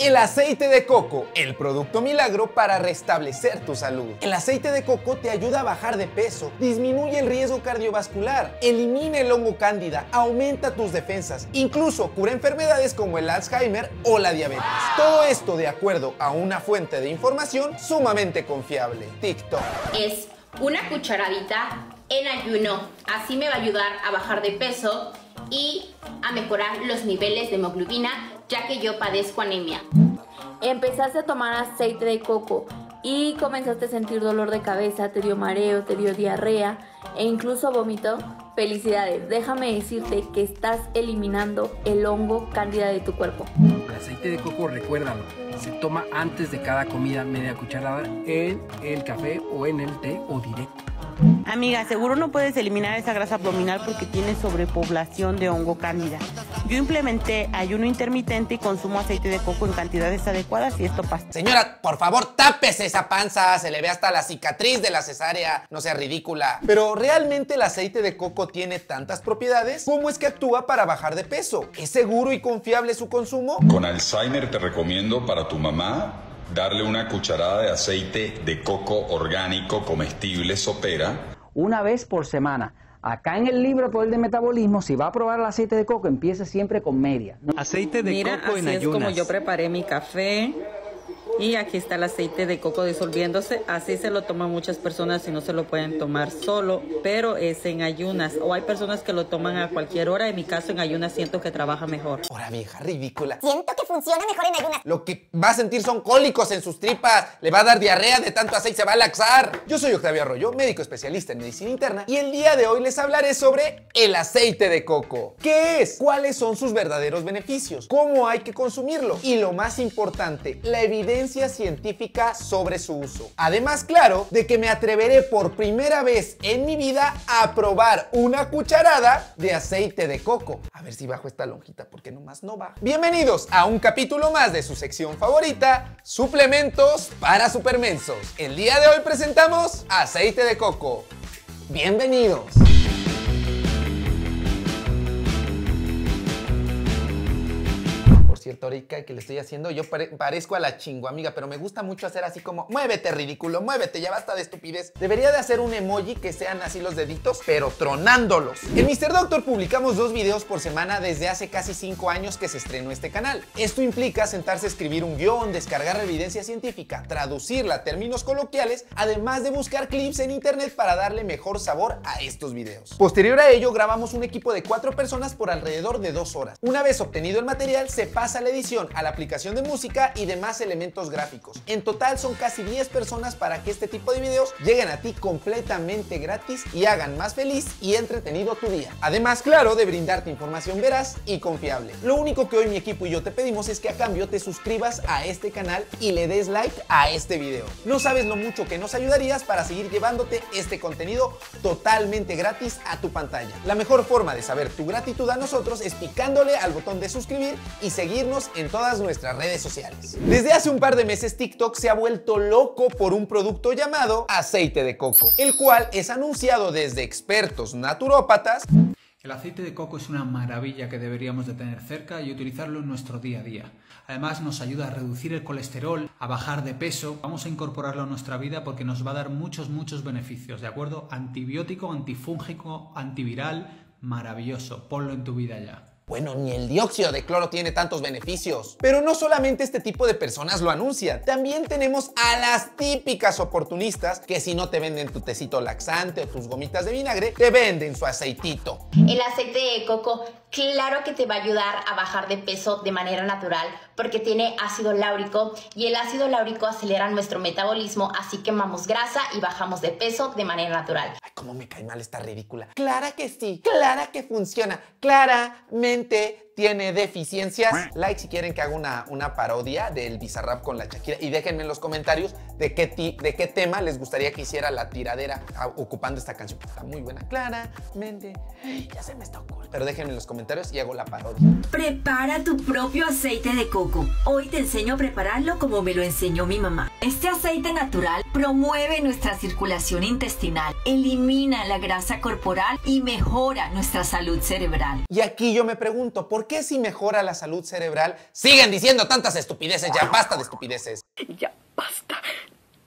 El aceite de coco, el producto milagro para restablecer tu salud. El aceite de coco te ayuda a bajar de peso, disminuye el riesgo cardiovascular, elimina el hongo cándida, aumenta tus defensas, incluso cura enfermedades como el Alzheimer o la diabetes. Todo esto de acuerdo a una fuente de información sumamente confiable, TikTok. Es una cucharadita en ayuno, así me va a ayudar a bajar de peso y a mejorar los niveles de hemoglobina, ya que yo padezco anemia. Empezaste a tomar aceite de coco y comenzaste a sentir dolor de cabeza, te dio mareo, te dio diarrea e incluso vómito. Felicidades, déjame decirte que estás eliminando el hongo cándida de tu cuerpo. El aceite de coco, recuérdalo, se toma antes de cada comida, media cucharada en el café o en el té o directo. Amiga, seguro no puedes eliminar esa grasa abdominal porque tienes sobrepoblación de hongo cándida. Yo implementé ayuno intermitente y consumo aceite de coco en cantidades adecuadas y esto pasa. Señora, por favor, tápese esa panza, se le ve hasta la cicatriz de la cesárea, no sea ridícula. Pero ¿realmente el aceite de coco tiene tantas propiedades? ¿Cómo es que actúa para bajar de peso? ¿Es seguro y confiable su consumo? Con Alzheimer te recomiendo para tu mamá darle una cucharada de aceite de coco orgánico comestible sopera una vez por semana. Acá en el libro Poder de Metabolismo, si va a probar el aceite de coco, empiece siempre con media. Aceite de coco en ayunas. Mira, así es como yo preparé mi café. Y aquí está el aceite de coco disolviéndose. Así se lo toman muchas personas si no se lo pueden tomar solo, pero es en ayunas. O hay personas que lo toman a cualquier hora. En mi caso, en ayunas siento que trabaja mejor. Ahora, vieja ridícula. Siento que funciona mejor en ayunas. Lo que va a sentir son cólicos en sus tripas. Le va a dar diarrea de tanto aceite, se va a laxar. Yo soy Octavio Arroyo, médico especialista en medicina interna. Y el día de hoy les hablaré sobre el aceite de coco. ¿Qué es? ¿Cuáles son sus verdaderos beneficios? ¿Cómo hay que consumirlo? Y lo más importante, la evidencia científica sobre su uso. Además, claro, de que me atreveré por primera vez en mi vida a probar una cucharada de aceite de coco. A ver si bajo esta lonjita porque nomás no baja. Bienvenidos a un capítulo más de su sección favorita, suplementos para supermensos. El día de hoy presentamos aceite de coco. Bienvenidos. Retórica que le estoy haciendo, yo parezco a la chingo amiga, pero me gusta mucho hacer así como muévete ridículo, muévete, ya basta de estupidez. Debería de hacer un emoji que sean así los deditos, pero tronándolos. En Mr. Doctor publicamos 2 videos por semana desde hace casi 5 años que se estrenó este canal. Esto implica sentarse a escribir un guión, descargar evidencia científica, traducirla a términos coloquiales, además de buscar clips en internet para darle mejor sabor a estos videos. Posterior a ello grabamos un equipo de 4 personas por alrededor de 2 horas. Una vez obtenido el material se pasa a la edición, a la aplicación de música y demás elementos gráficos. En total son casi 10 personas para que este tipo de videos lleguen a ti completamente gratis y hagan más feliz y entretenido tu día. Además, claro, de brindarte información veraz y confiable. Lo único que hoy mi equipo y yo te pedimos es que a cambio te suscribas a este canal y le des like a este video. No sabes lo mucho que nos ayudarías para seguir llevándote este contenido totalmente gratis a tu pantalla. La mejor forma de saber tu gratitud a nosotros es picándole al botón de suscribir y seguir en todas nuestras redes sociales. Desde hace un par de meses TikTok se ha vuelto loco por un producto llamado aceite de coco, el cual es anunciado desde expertos naturópatas. El aceite de coco es una maravilla que deberíamos de tener cerca y utilizarlo en nuestro día a día. Además nos ayuda a reducir el colesterol, a bajar de peso. Vamos a incorporarlo a nuestra vida porque nos va a dar muchos beneficios, ¿de acuerdo? Antibiótico, antifúngico, antiviral, maravilloso. Ponlo en tu vida ya. Bueno, ni el dióxido de cloro tiene tantos beneficios. Pero no solamente este tipo de personas lo anuncian. También tenemos a las típicas oportunistas que si no te venden tu tecito laxante o tus gomitas de vinagre, te venden su aceitito. El aceite de coco, claro que te va a ayudar a bajar de peso de manera natural porque tiene ácido láurico y el ácido láurico acelera nuestro metabolismo, así quemamos grasa y bajamos de peso de manera natural. Ay, cómo me cae mal esta ridícula. Clara que sí, clara que funciona, claramente tiene deficiencias. Like si quieren que haga una parodia del Bizarrap con la Shakira y déjenme en los comentarios de qué tema les gustaría que hiciera la tiradera ocupando esta canción. Está muy buena. Claramente. Ya se me está ocultando. Pero déjenme en los comentarios y hago la parodia. Prepara tu propio aceite de coco. coco. Hoy te enseño a prepararlo como me lo enseñó mi mamá. Este aceite natural promueve nuestra circulación intestinal, elimina la grasa corporal y mejora nuestra salud cerebral. Y aquí yo me pregunto, ¿por qué si mejora la salud cerebral siguen diciendo tantas estupideces? Ya basta de estupideces. Ya basta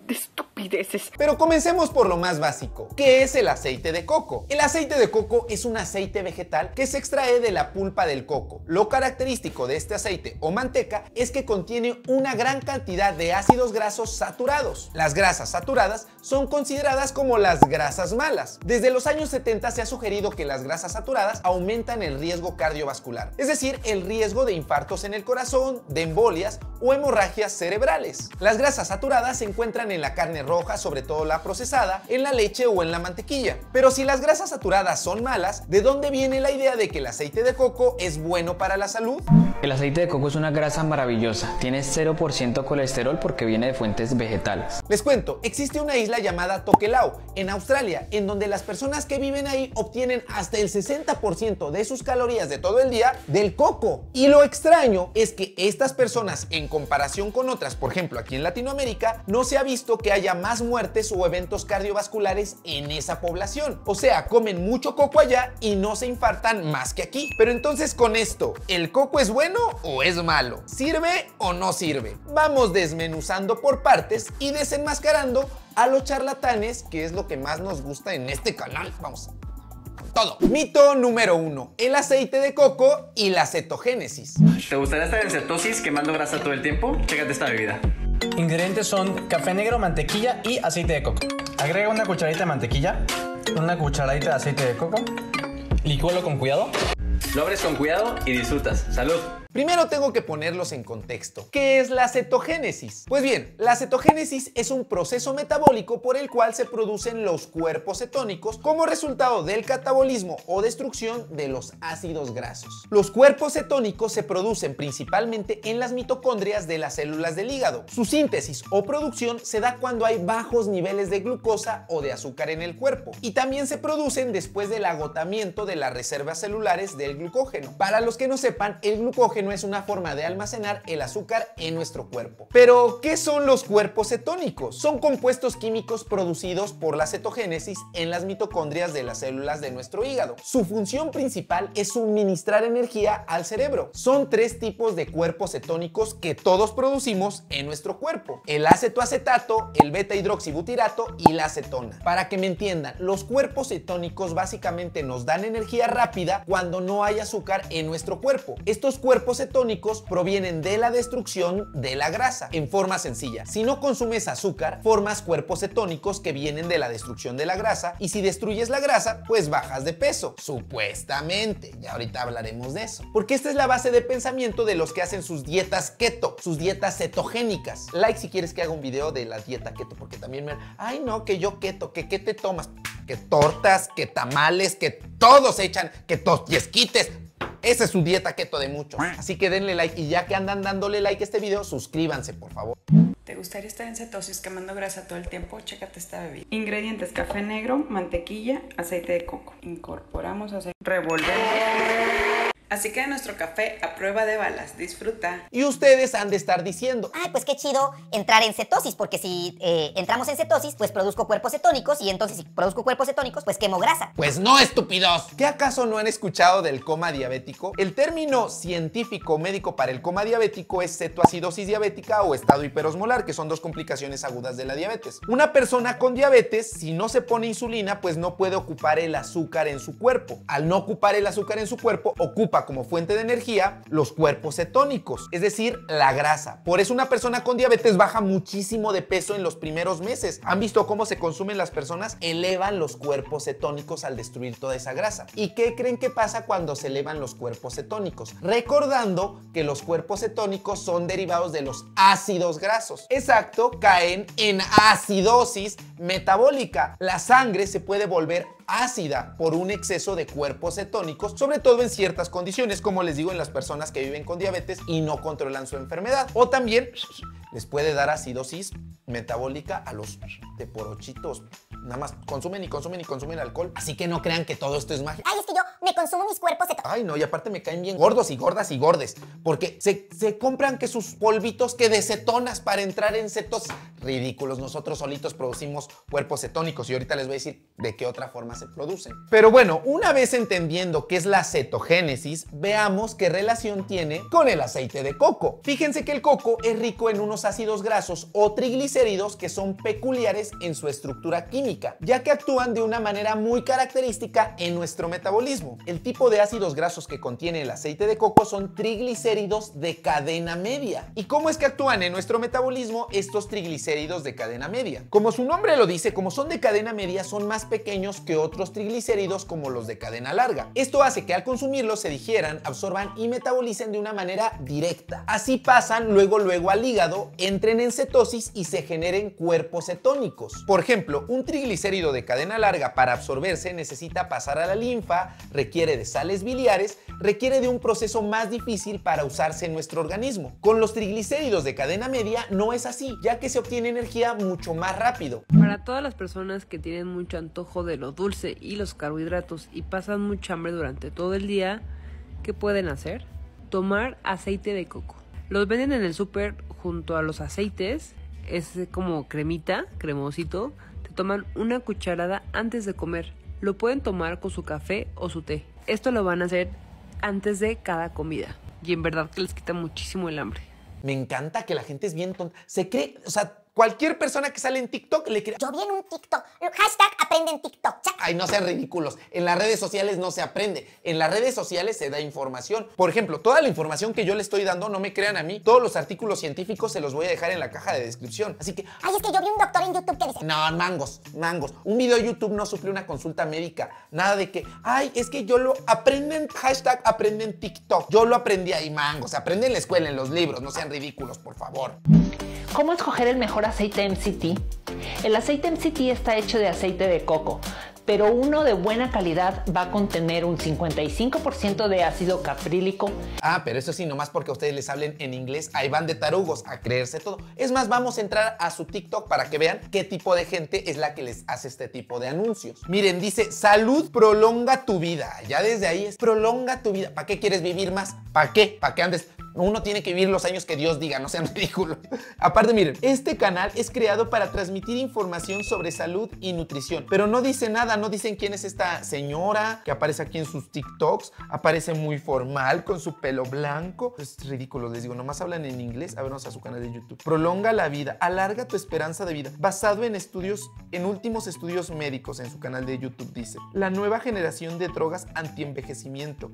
de estupideces. Pero comencemos por lo más básico. ¿Qué es el aceite de coco? El aceite de coco es un aceite vegetal que se extrae de la pulpa del coco. Lo característico de este aceite o manteca es que contiene una gran cantidad de ácidos grasos saturados. Las grasas saturadas son consideradas como las grasas malas. Desde los años 70 se ha sugerido que las grasas saturadas aumentan el riesgo cardiovascular, es decir, el riesgo de infartos en el corazón, de embolias o hemorragias cerebrales. Las grasas saturadas se encuentran en la carne roja, sobre todo la procesada, en la leche o en la mantequilla. Pero si las grasas saturadas son malas, ¿de dónde viene la idea de que el aceite de coco es bueno para la salud? El aceite de coco es una grasa maravillosa, tiene 0% colesterol porque viene de fuentes vegetales. Les cuento, existe una isla llamada Tokelau, en Australia, en donde las personas que viven ahí obtienen hasta el 60% de sus calorías de todo el día del coco. Y lo extraño es que estas personas, en comparación con otras, por ejemplo aquí en Latinoamérica, no se ha visto que haya más muertes o eventos cardiovasculares en esa población. O sea, comen mucho coco allá y no se infartan más que aquí. Pero entonces con esto, ¿el coco es bueno o es malo? ¿Sirve o no sirve? Vamos desmenuzando por partes y desenmascarando a los charlatanes, que es lo que más nos gusta en este canal. Vamos todo. Mito número 1. El aceite de coco y la cetogénesis. ¿Te gustaría estar en cetosis quemando grasa todo el tiempo? Chécate esta bebida. Ingredientes son café negro, mantequilla y aceite de coco. Agrega una cucharadita de mantequilla, una cucharadita de aceite de coco, licúalo con cuidado. Lo abres con cuidado y disfrutas. ¡Salud! Primero tengo que ponerlos en contexto. ¿Qué es la cetogénesis? Pues bien, la cetogénesis es un proceso metabólico por el cual se producen los cuerpos cetónicos como resultado del catabolismo o destrucción de los ácidos grasos. Los cuerpos cetónicos se producen principalmente en las mitocondrias de las células del hígado. Su síntesis o producción se da cuando hay bajos niveles de glucosa o de azúcar en el cuerpo, y también se producen después del agotamiento de las reservas celulares del glucógeno. Para los que no sepan, el glucógeno es una forma de almacenar el azúcar en nuestro cuerpo. Pero, ¿qué son los cuerpos cetónicos? Son compuestos químicos producidos por la cetogénesis en las mitocondrias de las células de nuestro hígado. Su función principal es suministrar energía al cerebro. Son 3 tipos de cuerpos cetónicos que todos producimos en nuestro cuerpo: el acetoacetato, el beta-hidroxibutirato y la acetona. Para que me entiendan, los cuerpos cetónicos básicamente nos dan energía rápida cuando no hay azúcar en nuestro cuerpo. Estos cuerpos cetónicos provienen de la destrucción de la grasa. En forma sencilla, si no consumes azúcar, formas cuerpos cetónicos que vienen de la destrucción de la grasa, y si destruyes la grasa, pues bajas de peso, supuestamente. Ya ahorita hablaremos de eso, porque esta es la base de pensamiento de los que hacen sus dietas keto, sus dietas cetogénicas. Like si quieres que haga un video de la dieta keto, porque también me... Ay no, que yo keto, que qué te tomas, que tortas, que tamales, que todos echan, que tostiesquites. Esa es su dieta keto de muchos. Así que denle like, y ya que andan dándole like a este video, suscríbanse, por favor. ¿Te gustaría estar en cetosis quemando grasa todo el tiempo? Chécate esta bebida. Ingredientes: café negro, mantequilla, aceite de coco. Incorporamos aceite. Revolvemos. Así que nuestro café a prueba de balas, disfruta. Y ustedes han de estar diciendo: ay, pues qué chido entrar en cetosis, porque si entramos en cetosis, pues produzco cuerpos cetónicos, y entonces si produzco cuerpos cetónicos, pues quemo grasa. Pues no, estúpidos. ¿Qué acaso no han escuchado del coma diabético? El término científico médico para el coma diabético es cetoacidosis diabética o estado hiperosmolar, que son 2 complicaciones agudas de la diabetes. Una persona con diabetes, si no se pone insulina, pues no puede ocupar el azúcar en su cuerpo. Al no ocupar el azúcar en su cuerpo, ocupa como fuente de energía los cuerpos cetónicos, es decir, la grasa. Por eso una persona con diabetes baja muchísimo de peso en los primeros meses. ¿Han visto cómo se consumen las personas? Elevan los cuerpos cetónicos al destruir toda esa grasa. ¿Y qué creen que pasa cuando se elevan los cuerpos cetónicos? Recordando que los cuerpos cetónicos son derivados de los ácidos grasos. Exacto, caen en acidosis metabólica. La sangre se puede volver ácida por un exceso de cuerpos cetónicos, sobre todo en ciertas condiciones, como les digo, en las personas que viven con diabetes y no controlan su enfermedad. O también les puede dar acidosis metabólica a los teporochitos. nada más consumen y consumen y consumen alcohol. Así que no crean que todo esto es magia. Ay, es que yo me consumo mis cuerpos cetónicos. Ay, no, y aparte me caen bien gordos y gordas y gordes, porque se compran que sus polvitos que de cetonas para entrar en cetosis. Ridículos, nosotros solitos producimos cuerpos cetónicos y ahorita les voy a decir de qué otra forma se producen. Pero bueno, una vez entendiendo qué es la cetogénesis, veamos qué relación tiene con el aceite de coco. Fíjense que el coco es rico en unos ácidos grasos o triglicéridos que son peculiares en su estructura química, ya que actúan de una manera muy característica en nuestro metabolismo. El tipo de ácidos grasos que contiene el aceite de coco son triglicéridos de cadena media. ¿Y cómo es que actúan en nuestro metabolismo estos triglicéridos de cadena media? Como su nombre lo dice, como son de cadena media, son más pequeños que otros triglicéridos como los de cadena larga. Esto hace que al consumirlos se digieran, absorban y metabolicen de una manera directa. Así pasan luego al hígado, entren en cetosis y se generen cuerpos cetónicos. Por ejemplo, un triglicérido de cadena larga para absorberse necesita pasar a la linfa, requiere de sales biliares, requiere de un proceso más difícil para usarse en nuestro organismo. Con los triglicéridos de cadena media no es así, ya que se obtiene energía mucho más rápido. Para todas las personas que tienen mucho antojo de lo dulce y los carbohidratos y pasan mucha hambre durante todo el día, ¿qué pueden hacer? Tomar aceite de coco. Los venden en el súper junto a los aceites, es como cremita, cremosito. Te toman una cucharada antes de comer. Lo pueden tomar con su café o su té. Esto lo van a hacer antes de cada comida. Y en verdad que les quita muchísimo el hambre. Me encanta que la gente es bien tonta. Se cree, o sea, cualquier persona que sale en TikTok le cree. Yo vi en un TikTok. Hashtag aprende en TikTok. Ay, no sean ridículos. En las redes sociales no se aprende. En las redes sociales se da información. Por ejemplo, toda la información que yo le estoy dando, no me crean a mí. Todos los artículos científicos se los voy a dejar en la caja de descripción. Así que, ay, es que yo vi un doctor en YouTube que dice. No, mangos. Un video de YouTube no suple una consulta médica. Nada de que, ay, es que yo lo aprendo en hashtag aprende en TikTok. Yo lo aprendí ahí, mangos. Aprende en la escuela, en los libros. No sean ridículos, por favor. ¿Cómo escoger el mejor aceite MCT? El aceite MCT está hecho de aceite de coco, pero uno de buena calidad va a contener un 55% de ácido caprílico. Ah, pero eso sí, nomás porque a ustedes les hablen en inglés, ahí van de tarugos a creerse todo. Es más, vamos a entrar a su TikTok para que vean qué tipo de gente es la que les hace este tipo de anuncios. Miren, dice, salud prolonga tu vida. Ya desde ahí es prolonga tu vida. ¿Para qué quieres vivir más? ¿Para qué? ¿Para qué andes? Uno tiene que vivir los años que Dios diga, no sean ridículos. Aparte, miren, este canal es creado para transmitir información sobre salud y nutrición, pero no dice nada, no dicen quién es esta señora que aparece aquí en sus TikToks, aparece muy formal con su pelo blanco. Es ridículo, les digo, nomás hablan en inglés. A ver, vamos a su canal de YouTube. Prolonga la vida, alarga tu esperanza de vida, basado en estudios, en últimos estudios médicos en su canal de YouTube, dice. La nueva generación de drogas antienvejecimiento.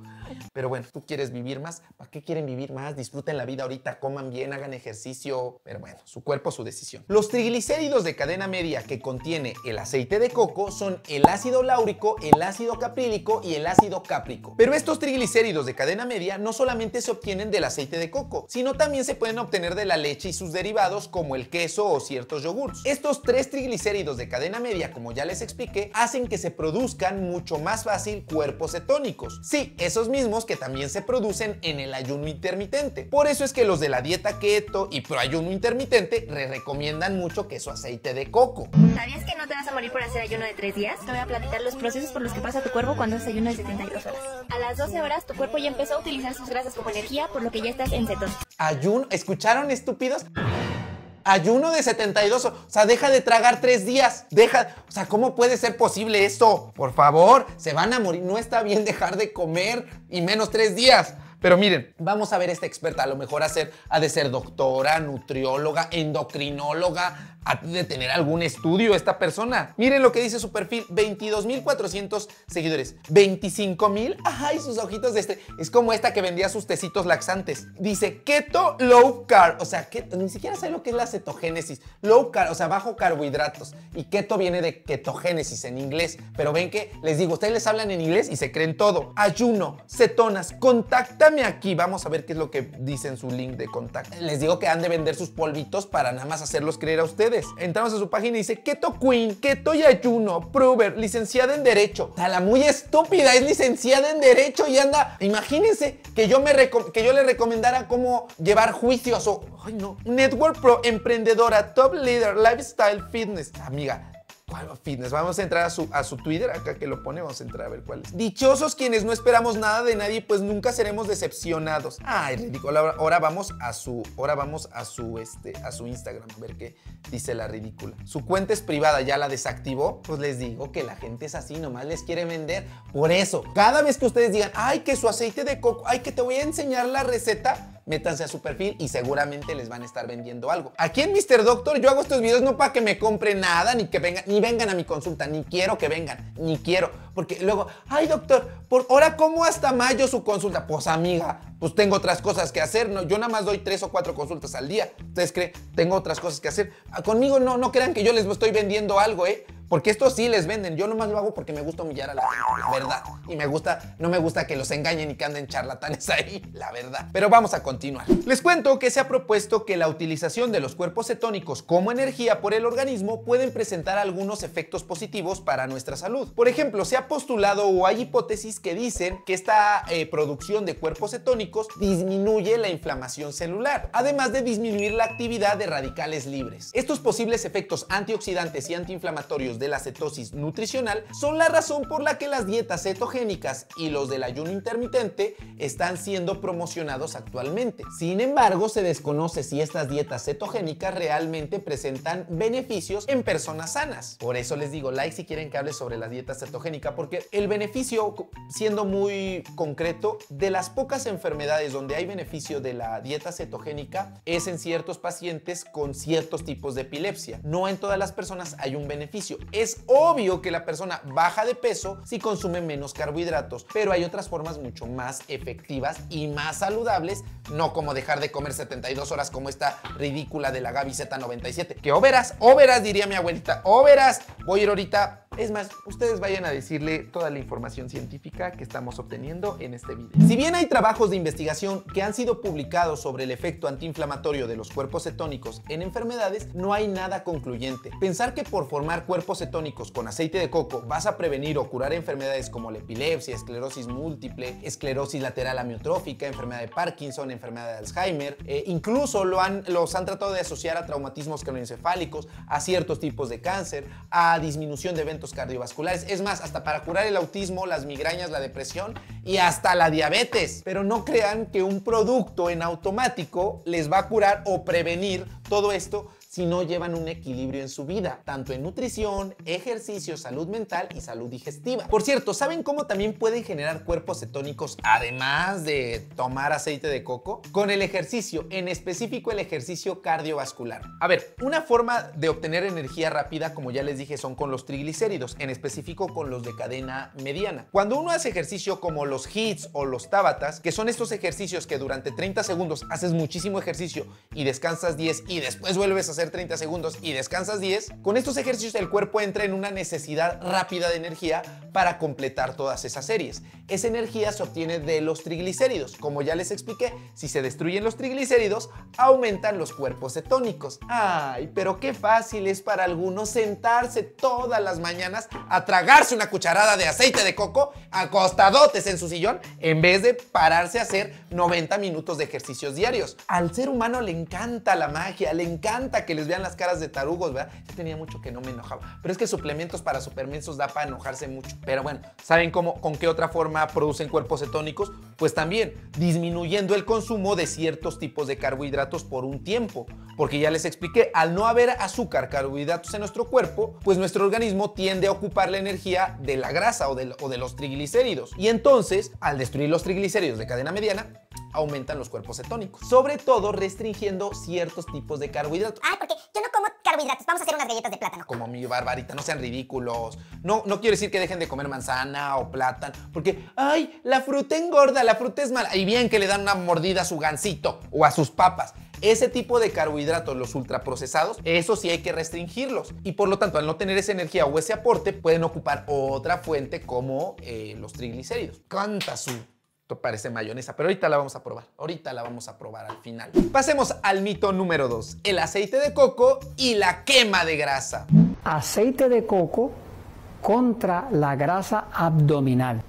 Pero bueno, tú quieres vivir más, ¿para qué quieren vivir más? Disfruten la vida ahorita, coman bien, hagan ejercicio, pero bueno, su cuerpo, su decisión. Los triglicéridos de cadena media que contiene el aceite de coco son el ácido láurico, el ácido caprílico y el ácido cáprico. Pero estos triglicéridos de cadena media no solamente se obtienen del aceite de coco, sino también se pueden obtener de la leche y sus derivados como el queso o ciertos yogurts. Estos tres triglicéridos de cadena media, como ya les expliqué, hacen que se produzcan mucho más fácil cuerpos cetónicos. Sí, esos mismos que también se producen en el ayuno intermitente. Por eso es que los de la dieta keto y proayuno intermitente recomiendan mucho que su aceite de coco. ¿Sabías que no te vas a morir por hacer ayuno de 3 días? Te voy a platicar los procesos por los que pasa tu cuerpo cuando haces ayuno de 72 horas. A las 12 horas tu cuerpo ya empezó a utilizar sus grasas como energía, por lo que ya estás en cetosis. ¿Ayuno? ¿Escucharon, estúpidos? Ayuno de 72 horas, o sea, deja de tragar 3 días, deja, o sea, ¿cómo puede ser posible eso? Por favor, se van a morir, no está bien dejar de comer y menos 3 días. Pero miren, vamos a ver a esta experta, a lo mejor ha de ser doctora, nutrióloga, endocrinóloga, ha de tener algún estudio esta persona. Miren lo que dice su perfil, 22,400 seguidores. 25,000, ay, sus ojitos de este. Es como esta que vendía sus tecitos laxantes. Dice keto low carb, o sea, keto, ni siquiera sabe lo que es la cetogénesis. Low carb, o sea, bajo carbohidratos. Y keto viene de ketogénesis en inglés. Pero ven que les digo, ustedes les hablan en inglés y se creen todo. Ayuno, cetonas, contáctame aquí. Vamos a ver qué es lo que dice en su link de contacto. Les digo que han de vender sus polvitos para nada más hacerlos creer a ustedes. Entramos a su página y dice Keto Queen, Keto y Ayuno, Prover, licenciada en Derecho. A la muy estúpida, es licenciada en Derecho y anda. Imagínense que yo le recomendara cómo llevar juicios o. Ay, no. Network Pro, emprendedora, top leader, lifestyle, fitness. Amiga, ¿Cuál fitness? Vamos a entrar a su Twitter, acá que lo pone, vamos a entrar a ver cuál es. Dichosos quienes no esperamos nada de nadie, pues nunca seremos decepcionados. Ay, ridículo. Ahora vamos a su Instagram a ver qué dice la ridícula. Su cuenta es privada, ya la desactivó. Pues les digo que la gente es así, nomás les quiere vender. Por eso, cada vez que ustedes digan, ay, que su aceite de coco, ay, que te voy a enseñar la receta, métanse a su perfil y seguramente les van a estar vendiendo algo. Aquí en Mr. Doctor yo hago estos videos no para que me compren nada, ni vengan a mi consulta, ni quiero que vengan, ni quiero. Porque luego, ay doctor, por ahora como hasta mayo su consulta. Pues amiga, pues tengo otras cosas que hacer. No, yo nada más doy 3 o 4 consultas al día. ¿Ustedes creen? Tengo otras cosas que hacer. Conmigo no crean que yo les estoy vendiendo algo, porque esto sí les venden. Yo nomás lo hago porque me gusta humillar a la gente, la verdad. Y no me gusta que los engañen y que anden charlatanes ahí, la verdad. Pero vamos a continuar. Les cuento que se ha propuesto que la utilización de los cuerpos cetónicos como energía por el organismo pueden presentar algunos efectos positivos para nuestra salud. Por ejemplo, se ha postulado o hay hipótesis que dicen que esta producción de cuerpos cetónicos disminuye la inflamación celular, además de disminuir la actividad de radicales libres. Estos posibles efectos antioxidantes y antiinflamatorios de la cetosis nutricional son la razón por la que las dietas cetogénicas y los del ayuno intermitente están siendo promocionados actualmente. Sin embargo, se desconoce si estas dietas cetogénicas realmente presentan beneficios en personas sanas. Por eso les digo, like si quieren que hable sobre la dieta cetogénica, porque el beneficio, siendo muy concreto, de las pocas enfermedades donde hay beneficio de la dieta cetogénica es en ciertos pacientes con ciertos tipos de epilepsia. No en todas las personas hay un beneficio. Es obvio que la persona baja de peso si consume menos carbohidratos, pero hay otras formas mucho más efectivas y más saludables, no como dejar de comer 72 horas como esta ridícula de la Gaby Z97, que o verás, diría mi abuelita, o verás. Voy a ir ahorita. Es más, ustedes vayan a decirle toda la información científica que estamos obteniendo en este video. Si bien hay trabajos de investigación que han sido publicados sobre el efecto antiinflamatorio de los cuerpos cetónicos en enfermedades, no hay nada concluyente. Pensar que por formar cuerpos cetónicos con aceite de coco vas a prevenir o curar enfermedades como la epilepsia, esclerosis múltiple, esclerosis lateral amiotrófica, enfermedad de Parkinson, enfermedad de Alzheimer, incluso los han tratado de asociar a traumatismos craneoencefálicos, a ciertos tipos de cáncer, a disminución de eventos cardiovasculares, es más, hasta para curar el autismo, las migrañas, la depresión y hasta la diabetes. Pero no crean que un producto en automático les va a curar o prevenir todo esto si no llevan un equilibrio en su vida, tanto en nutrición, ejercicio, salud mental y salud digestiva. Por cierto, ¿saben cómo también pueden generar cuerpos cetónicos además de tomar aceite de coco? Con el ejercicio, en específico el ejercicio cardiovascular. A ver, una forma de obtener energía rápida, como ya les dije, son con los triglicéridos, en específico con los de cadena mediana. Cuando uno hace ejercicio como los HIITs o los TABATAs, que son estos ejercicios que durante 30 segundos haces muchísimo ejercicio y descansas 10 y después vuelves a hacer 30 segundos y descansas 10, con estos ejercicios el cuerpo entra en una necesidad rápida de energía para completar todas esas series. Esa energía se obtiene de los triglicéridos. Como ya les expliqué, si se destruyen los triglicéridos, aumentan los cuerpos cetónicos. Ay, pero qué fácil es para algunos sentarse todas las mañanas a tragarse una cucharada de aceite de coco acostadotes en su sillón en vez de pararse a hacer 90 minutos de ejercicios diarios. Al ser humano le encanta la magia, le encanta que les vean las caras de tarugos, ¿verdad? Yo tenía mucho que no me enojaba, pero es que suplementos para supermensos da para enojarse mucho. Pero bueno, ¿saben con qué otra forma producen cuerpos cetónicos? Pues también disminuyendo el consumo de ciertos tipos de carbohidratos por un tiempo, porque ya les expliqué, al no haber azúcar, carbohidratos en nuestro cuerpo, pues nuestro organismo tiende a ocupar la energía de la grasa o de los triglicéridos. Y entonces, al destruir los triglicéridos de cadena mediana, aumentan los cuerpos cetónicos, sobre todo restringiendo ciertos tipos de carbohidratos. Ay, porque yo no como carbohidratos, vamos a hacer unas galletas de plátano. Como mi Barbarita, no sean ridículos. No quiero decir que dejen de comer manzana o plátano, porque, ay, la fruta engorda, la fruta es mala. Y bien que le dan una mordida a su gansito o a sus papas. Ese tipo de carbohidratos, los ultraprocesados, eso sí hay que restringirlos. Y por lo tanto, al no tener esa energía o ese aporte, pueden ocupar otra fuente como los triglicéridos. Canta su... Esto parece mayonesa, pero ahorita la vamos a probar. Ahorita la vamos a probar al final. Pasemos al mito número 2, el aceite de coco y la quema de grasa. Aceite de coco contra la grasa abdominal.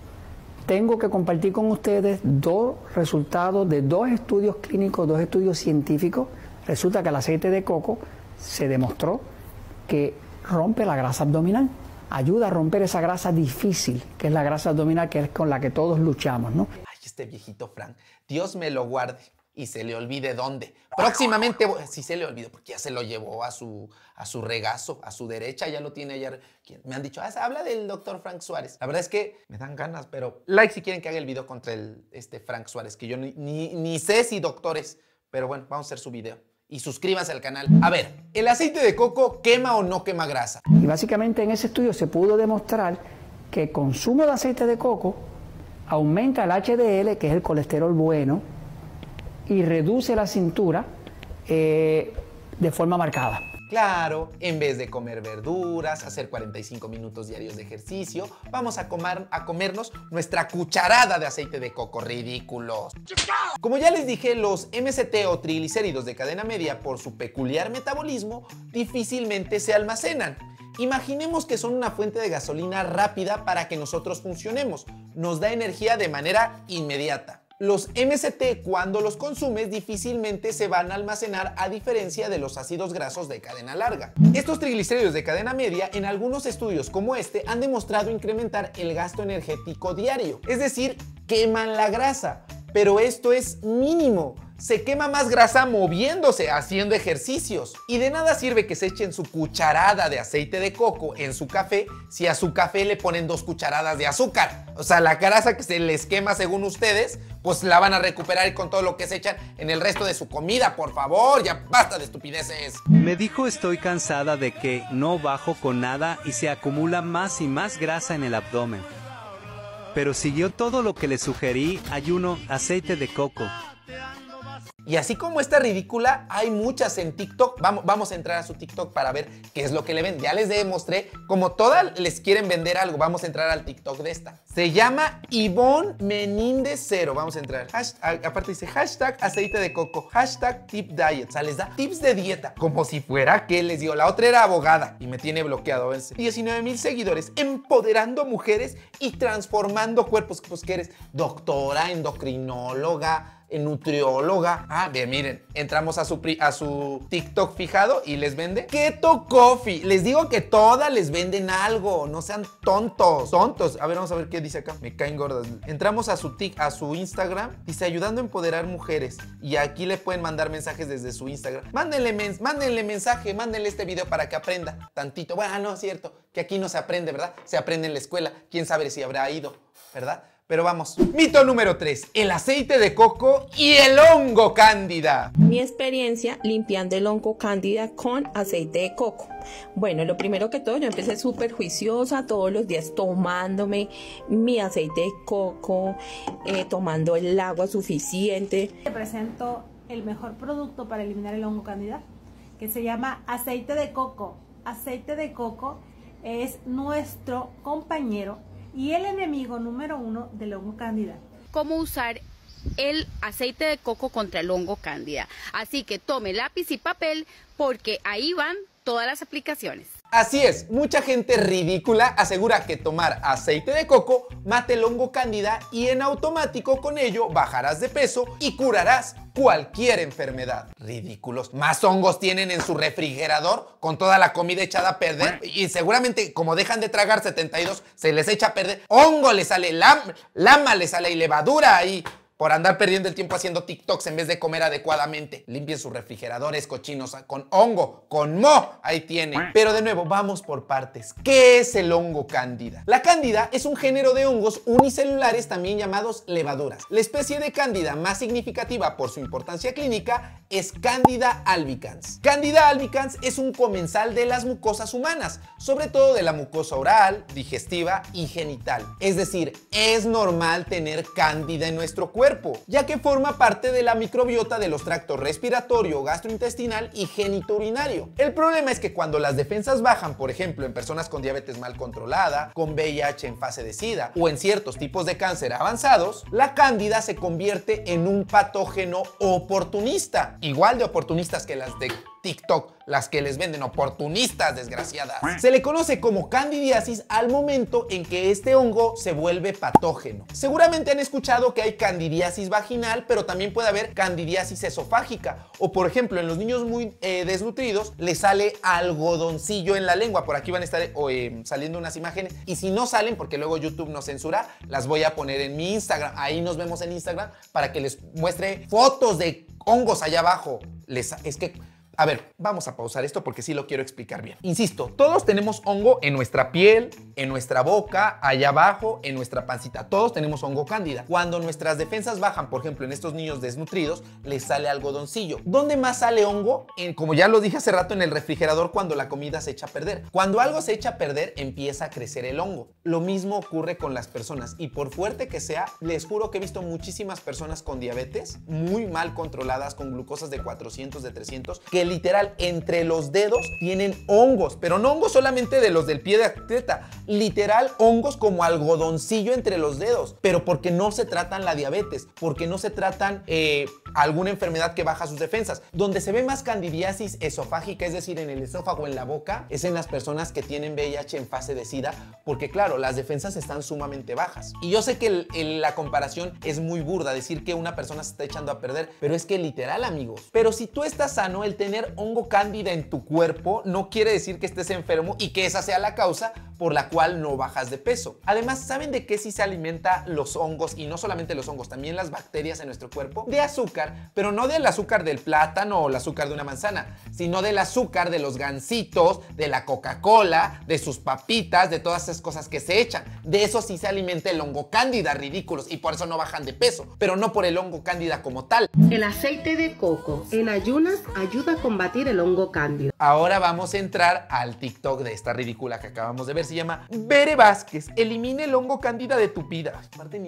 Tengo que compartir con ustedes 2 resultados de 2 estudios clínicos, 2 estudios científicos. Resulta que el aceite de coco se demostró que rompe la grasa abdominal, ayuda a romper esa grasa difícil, que es la grasa abdominal, que es con la que todos luchamos, ¿no? Ay, este viejito Frank, Dios me lo guarde y se le olvide dónde. Próximamente, si se le olvidó, porque ya se lo llevó a su regazo, a su derecha, ya lo tiene allá. Me han dicho, habla del doctor Frank Suárez. La verdad es que me dan ganas, pero like si quieren que haga el video contra este Frank Suárez, que yo ni sé si doctor es, pero bueno, vamos a hacer su video. Y suscríbanse al canal. A ver, ¿el aceite de coco quema o no quema grasa? Y básicamente en ese estudio se pudo demostrar que el consumo de aceite de coco aumenta el HDL, que es el colesterol bueno, y reduce la cintura de forma marcada. Claro, en vez de comer verduras, hacer 45 minutos diarios de ejercicio, vamos a comernos nuestra cucharada de aceite de coco. ¡Ridículos! Como ya les dije, los MCT o triglicéridos de cadena media, por su peculiar metabolismo, difícilmente se almacenan. Imaginemos que son una fuente de gasolina rápida para que nosotros funcionemos. Nos da energía de manera inmediata. Los MCT, cuando los consumes, difícilmente se van a almacenar, a diferencia de los ácidos grasos de cadena larga. Estos triglicéridos de cadena media, en algunos estudios como este, han demostrado incrementar el gasto energético diario. Es decir, queman la grasa, pero esto es mínimo. Se quema más grasa moviéndose, haciendo ejercicios. Y de nada sirve que se echen su cucharada de aceite de coco en su café si a su café le ponen 2 cucharadas de azúcar. O sea, la grasa que se les quema, según ustedes, pues la van a recuperar con todo lo que se echan en el resto de su comida. Por favor, ya basta de estupideces. Me dijo, estoy cansada de que no bajo con nada y se acumula más y más grasa en el abdomen. Pero siguió todo lo que le sugerí: ayuno, aceite de coco. Y así como esta ridícula, hay muchas en TikTok. Vamos a entrar a su TikTok para ver qué es lo que le venden. Ya les demostré, como todas les quieren vender algo, vamos a entrar al TikTok de esta. Se llama Ivonne Meníndez Cero. Vamos a entrar. Aparte dice hashtag aceite de coco, hashtag tip diet. O sea, les da tips de dieta. Como si fuera que les dio. La otra era abogada y me tiene bloqueado. 19,000 seguidores, empoderando mujeres y transformando cuerpos. Pues que eres doctora, endocrinóloga, nutrióloga. Ah, bien, miren, entramos a su TikTok fijado y les vende Keto Coffee. Les digo que todas les venden algo, no sean tontos. A ver, vamos a ver qué dice acá. Me caen gordas. Entramos a su Instagram, dice ayudando a empoderar mujeres, y aquí le pueden mandar mensajes desde su Instagram. Mándenle mensaje, mándenle este video para que aprenda tantito. Bueno, no es cierto, que aquí no se aprende, ¿verdad? Se aprende en la escuela. Quién sabe si habrá ido, ¿verdad? Pero vamos. Mito número 3. El aceite de coco y el hongo cándida. Mi experiencia limpiando el hongo cándida con aceite de coco. Bueno, lo primero que todo, yo empecé súper juiciosa todos los días tomándome mi aceite de coco, tomando el agua suficiente. Te presento el mejor producto para eliminar el hongo cándida, que se llama aceite de coco. Aceite de coco es nuestro compañero y el enemigo número 1 del hongo cándida. ¿Cómo usar el aceite de coco contra el hongo cándida? Así que tome lápiz y papel, porque ahí van todas las aplicaciones. Así es, mucha gente ridícula asegura que tomar aceite de coco mata el hongo cándida y en automático con ello bajarás de peso y curarás cualquier enfermedad. Ridículos. Más hongos tienen en su refrigerador con toda la comida echada a perder, y seguramente como dejan de tragar 72 se les echa a perder. Hongo le sale, lama le sale y levadura ahí, por andar perdiendo el tiempo haciendo TikToks en vez de comer adecuadamente. Limpien sus refrigeradores cochinos con hongo, con moho, ahí tienen. Pero de nuevo, vamos por partes. ¿Qué es el hongo cándida? La cándida es un género de hongos unicelulares, también llamados levaduras. La especie de cándida más significativa por su importancia clínica es Cándida albicans. Cándida albicans es un comensal de las mucosas humanas, sobre todo de la mucosa oral, digestiva y genital. Es decir, es normal tener cándida en nuestro cuerpo, ya que forma parte de la microbiota de los tractos respiratorio, gastrointestinal y genitourinario. El problema es que cuando las defensas bajan, por ejemplo, en personas con diabetes mal controlada, con VIH en fase de SIDA o en ciertos tipos de cáncer avanzados, la cándida se convierte en un patógeno oportunista, igual de oportunistas que las de TikTok, las que les venden, oportunistas desgraciadas. Se le conoce como candidiasis al momento en que este hongo se vuelve patógeno. Seguramente han escuchado que hay candidiasis candidiasis vaginal, pero también puede haber candidiasis esofágica. O por ejemplo, en los niños muy desnutridos, les sale algodoncillo en la lengua. Por aquí van a estar saliendo unas imágenes. Y si no salen, porque luego YouTube nos censura, las voy a poner en mi Instagram. Ahí nos vemos en Instagram para que les muestre fotos de hongos allá abajo. Es que... A ver, vamos a pausar esto porque sí lo quiero explicar bien. Insisto, todos tenemos hongo en nuestra piel, en nuestra boca, allá abajo, en nuestra pancita. Todos tenemos hongo cándida. Cuando nuestras defensas bajan, por ejemplo, en estos niños desnutridos, les sale algodoncillo. ¿Dónde más sale hongo? Como ya lo dije hace rato, en el refrigerador, cuando la comida se echa a perder. Cuando algo se echa a perder, empieza a crecer el hongo. Lo mismo ocurre con las personas. Y por fuerte que sea, les juro que he visto muchísimas personas con diabetes, muy mal controladas, con glucosas de 400, de 300, que literal entre los dedos tienen hongos, pero no hongos solamente de los del pie de atleta, literal hongos como algodoncillo entre los dedos, pero porque no se tratan la diabetes, porque no se tratan alguna enfermedad que baja sus defensas. Donde se ve más candidiasis esofágica, es decir, en el esófago, en la boca, es en las personas que tienen VIH en fase de SIDA, porque claro, las defensas están sumamente bajas. Y yo sé que la comparación es muy burda, decir que una persona se está echando a perder, pero es que literal, amigos, pero si tú estás sano, el tener hongo cándida en tu cuerpo no quiere decir que estés enfermo y que esa sea la causa por la cual no bajas de peso. Además, ¿saben de qué sí se alimenta los hongos? Y no solamente los hongos, también las bacterias en nuestro cuerpo. De azúcar, pero no del azúcar del plátano o el azúcar de una manzana, sino del azúcar de los gansitos, de la Coca-Cola, de sus papitas, de todas esas cosas que se echan. De eso sí se alimenta el hongo cándida, ridículos, y por eso no bajan de peso, pero no por el hongo cándida como tal. El aceite de coco en ayunas ayuda a combatir el hongo cándida. Ahora vamos a entrar al TikTok de esta ridícula que acabamos de ver. Se llama Bere Vázquez, elimina el hongo cándida de tu vida. Aparte,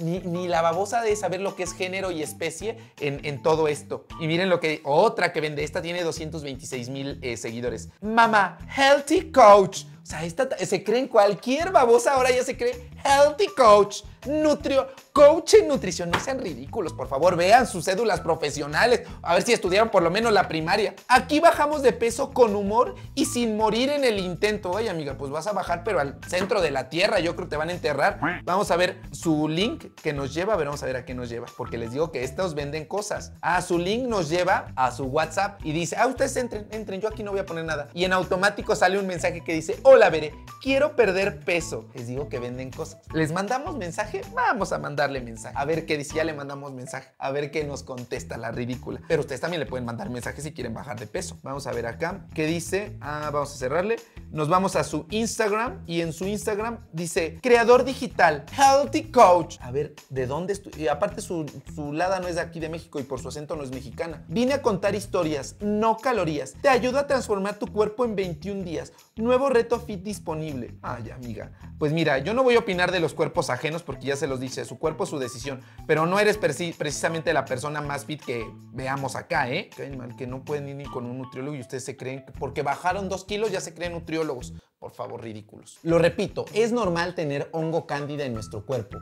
ni la babosa de saber lo que es género y especie en todo esto. Y miren lo que otra que vende. Esta tiene 226,000 seguidores. Mamá, healthy coach. O sea, esta se cree en cualquier babosa. Ahora ya se cree healthy coach, nutrio, coach en nutrición. No sean ridículos, por favor, vean sus cédulas profesionales, a ver si estudiaron por lo menos la primaria. Aquí bajamos de peso con humor y sin morir en el intento. Oye, amiga, pues vas a bajar, pero al centro de la tierra, yo creo que te van a enterrar. Vamos a ver su link que nos lleva, a ver, vamos a ver a qué nos lleva, porque les digo que estos venden cosas. Ah, su link nos lleva a su WhatsApp y dice, ustedes entren, yo aquí no voy a poner nada. Y en automático sale un mensaje que dice, hola, Bere, quiero perder peso. Les digo que venden cosas. ¿Les mandamos mensaje? Vamos a mandarle mensaje. A ver qué dice, ya le mandamos mensaje. A ver qué nos contesta la ridícula. Pero ustedes también le pueden mandar mensajes si quieren bajar de peso. Vamos a ver acá qué dice. Vamos a cerrarle. Nos vamos a su Instagram y en su Instagram dice, creador digital, healthy coach. A ver, ¿de dónde estoy? Y aparte su lada no es de aquí de México y por su acento no es mexicana. Vine a contar historias, no calorías. Te ayuda a transformar tu cuerpo en 21 días. Nuevo reto fit disponible. Ay, amiga. Pues mira, yo no voy a opinar de los cuerpos ajenos porque ya se los dice, su cuerpo es su decisión, pero no eres precisamente la persona más fit que veamos acá, ¿eh? Qué mal que no pueden ir ni con un nutriólogo y ustedes se creen que porque bajaron 2 kilos ya se creen nutriólogos. Por favor, ridículos. Lo repito, es normal tener hongo cándida en nuestro cuerpo.